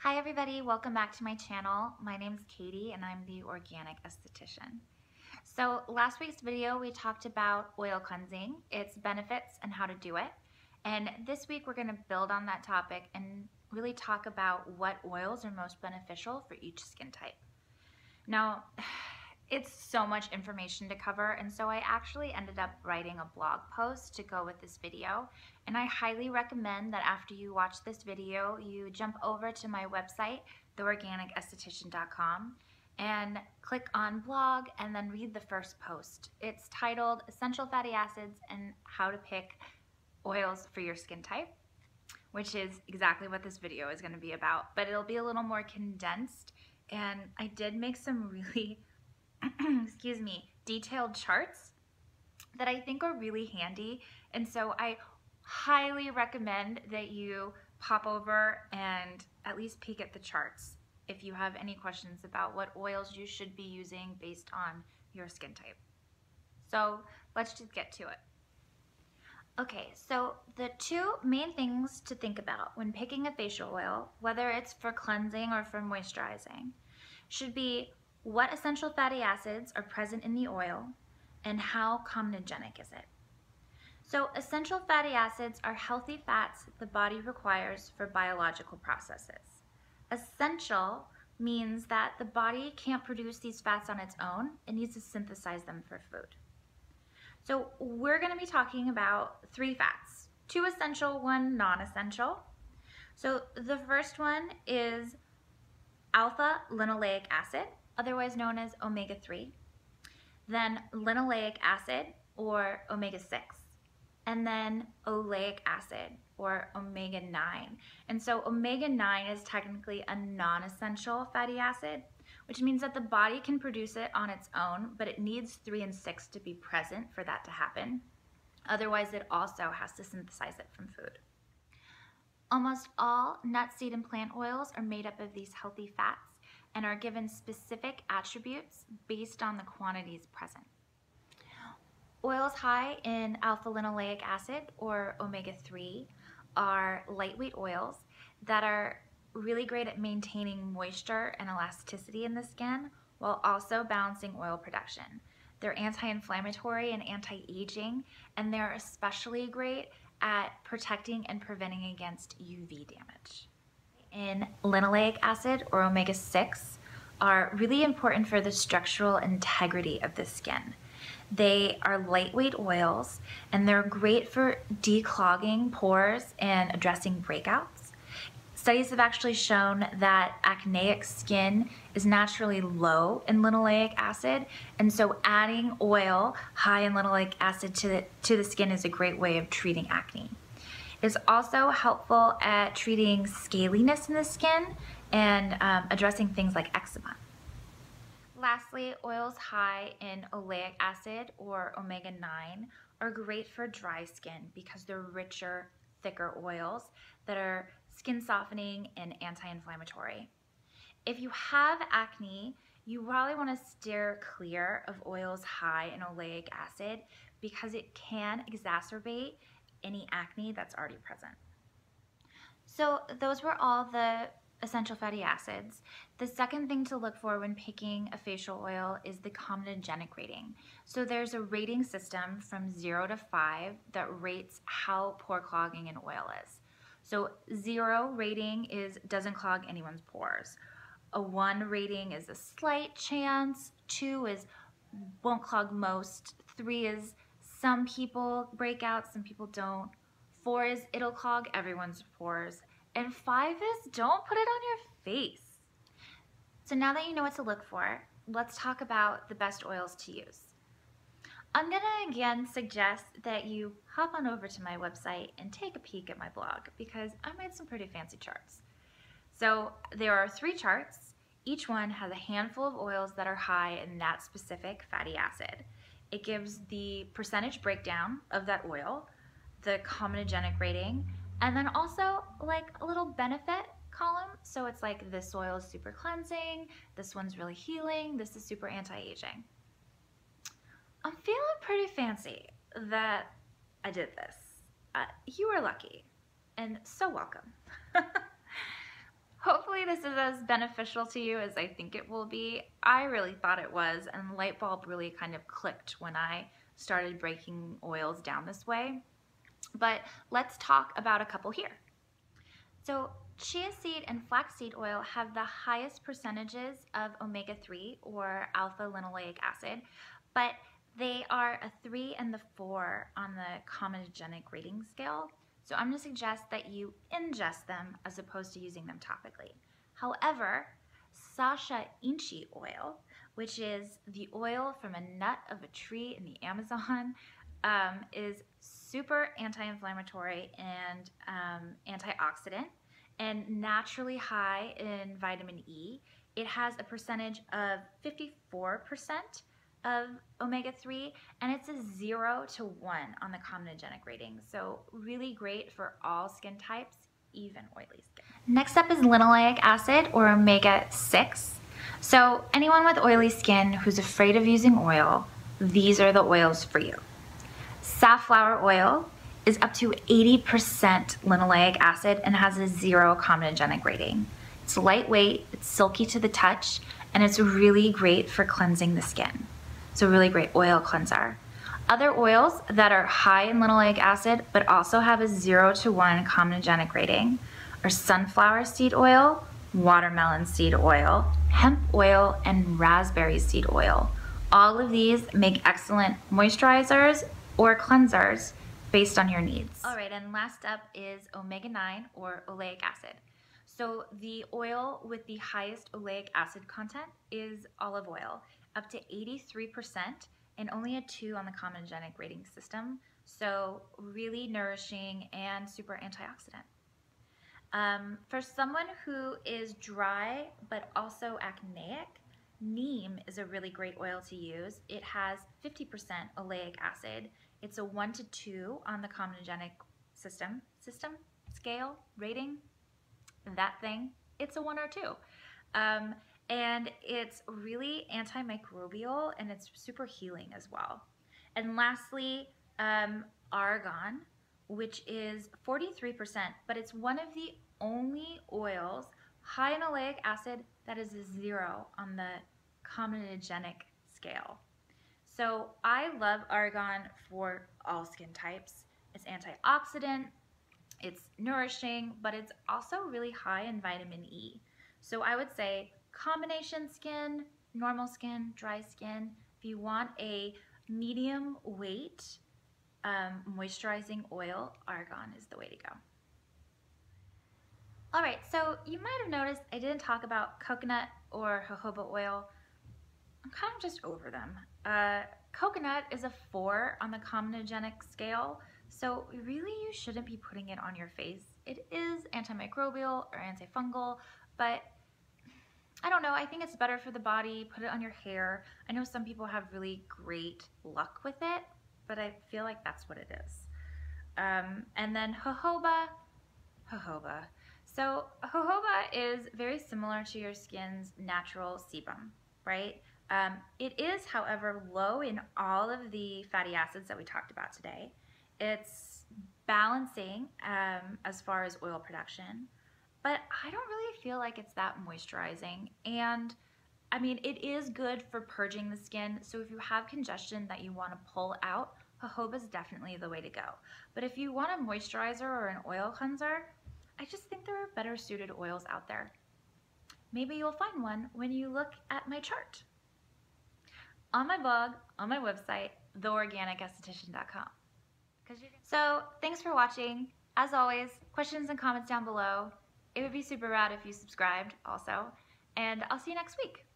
Hi everybody, welcome back to my channel. My name is Katie and I'm the Organic Esthetician. So last week's video we talked about oil cleansing, its benefits and how to do it. And this week we're going to build on that topic and really talk about what oils are most beneficial for each skin type. Now it's so much information to cover, and so I actually ended up writing a blog post to go with this video, and I highly recommend that after you watch this video you jump over to my website theorganicesthetician.com and click on blog and then read the first post. It's titled Essential Fatty Acids and How to Pick Oils for Your Skin Type, which is exactly what this video is going to be about, but it'll be a little more condensed, and I did make some really excuse me, detailed charts that I think are really handy, and so I highly recommend that you pop over and at least peek at the charts if you have any questions about what oils you should be using based on your skin type. So let's just get to it. Okay, so the two main things to think about when picking a facial oil, whether it's for cleansing or for moisturizing, should be what essential fatty acids are present in the oil and how comedogenic is it. So essential fatty acids are healthy fats the body requires for biological processes. Essential means that the body can't produce these fats on its own, it needs to synthesize them for food. So we're going to be talking about three fats, two essential, one non-essential. So the first one is alpha linoleic acid, otherwise known as omega 3, then linoleic acid or omega 6, and then oleic acid or omega 9. And so omega 9 is technically a non-essential fatty acid, which means that the body can produce it on its own, but it needs 3 and 6 to be present for that to happen. Otherwise, it also has to synthesize it from food. Almost all nut, seed, and plant oils are made up of these healthy fats and are given specific attributes based on the quantities present. Oils high in alpha-linoleic acid or omega-3 are lightweight oils that are really great at maintaining moisture and elasticity in the skin while also balancing oil production. They're anti-inflammatory and anti-aging, and they're especially great at protecting and preventing against UV damage. In linoleic acid or omega-6 are really important for the structural integrity of the skin. They are lightweight oils and they're great for declogging pores and addressing breakouts. Studies have actually shown that acneic skin is naturally low in linoleic acid, and so adding oil high in linoleic acid to the skin is a great way of treating acne. Is also helpful at treating scaliness in the skin and addressing things like eczema. Lastly, oils high in oleic acid or omega-9 are great for dry skin because they're richer, thicker oils that are skin softening and anti-inflammatory. If you have acne, you probably want to steer clear of oils high in oleic acid because it can exacerbate any acne that's already present. So those were all the essential fatty acids. The second thing to look for when picking a facial oil is the comedogenic rating. So there's a rating system from 0 to 5 that rates how pore clogging an oil is. So 0 rating is doesn't clog anyone's pores. A 1 rating is a slight chance, 2 is won't clog most, 3 is some people break out, some people don't. 4 is it'll clog everyone's pores. And 5 is don't put it on your face. So now that you know what to look for, let's talk about the best oils to use. I'm gonna again suggest that you hop on over to my website and take a peek at my blog because I made some pretty fancy charts. So there are 3 charts. Each one has a handful of oils that are high in that specific fatty acid. It gives the percentage breakdown of that oil, the comedogenic rating, and then also like a little benefit column. So it's like this oil is super cleansing, this one's really healing, this is super anti-aging. I'm feeling pretty fancy that I did this. You are lucky and so welcome. Hopefully this is as beneficial to you as I think it will be. I really thought it was, and the light bulb really kind of clicked when I started breaking oils down this way. But let's talk about a couple here. So chia seed and flaxseed oil have the highest percentages of omega-3 or alpha linoleic acid, but they are a 3 and the 4 on the comedogenic rating scale. So I'm going to suggest that you ingest them as opposed to using them topically. However, Sacha Inchi oil, which is the oil from a nut of a tree in the Amazon, is super anti-inflammatory and antioxidant and naturally high in vitamin E. It has a percentage of 54% of omega-3, and it's a 0 to 1 on the comedogenic rating. So really great for all skin types, even oily skin. Next up is linoleic acid or omega 6. So anyone with oily skin who's afraid of using oil, these are the oils for you. Safflower oil is up to 80% linoleic acid and has a 0 comedogenic rating. It's lightweight, it's silky to the touch, and it's really great for cleansing the skin. It's a really great oil cleanser. Other oils that are high in linoleic acid but also have a 0 to 1 comedogenic rating are sunflower seed oil, watermelon seed oil, hemp oil, and raspberry seed oil. All of these make excellent moisturizers or cleansers based on your needs. All right, and last up is omega 9 or oleic acid. So the oil with the highest oleic acid content is olive oil, up to 83% and only a 2 on the comedogenic rating system. So really nourishing and super antioxidant. For someone who is dry but also acneic, neem is a really great oil to use. It has 50% oleic acid. It's a 1 to 2 on the comedogenic scale rating. That thing, it's a 1 or 2. And it's really antimicrobial and it's super healing as well. And lastly, argan, which is 43%, but it's one of the only oils high in oleic acid that is a 0 on the comedogenic scale. So I love argan for all skin types. It's antioxidant, it's nourishing, but it's also really high in vitamin E. So I would say combination skin, normal skin, dry skin. If you want a medium weight moisturizing oil, argan is the way to go. All right, so you might have noticed I didn't talk about coconut or jojoba oil. I'm kind of just over them. Coconut is a 4 on the comedogenic scale, so really you shouldn't be putting it on your face. It is antimicrobial or antifungal, but I don't know, I think it's better for the body. Put it on your hair. I know some people have really great luck with it, but I feel like that's what it is. And then jojoba. So jojoba is very similar to your skin's natural sebum, right? It is, however, low in all of the fatty acids that we talked about today. It's balancing as far as oil production, but I don't really feel like it's that moisturizing. And I mean, it is good for purging the skin. So if you have congestion that you want to pull out, jojoba is definitely the way to go. But if you want a moisturizer or an oil cleanser, I just think there are better suited oils out there. Maybe you'll find one when you look at my chart on my blog, on my website, theorganicesthetician.com. So thanks for watching. As always, questions and comments down below. It would be super rad if you subscribed also, and I'll see you next week.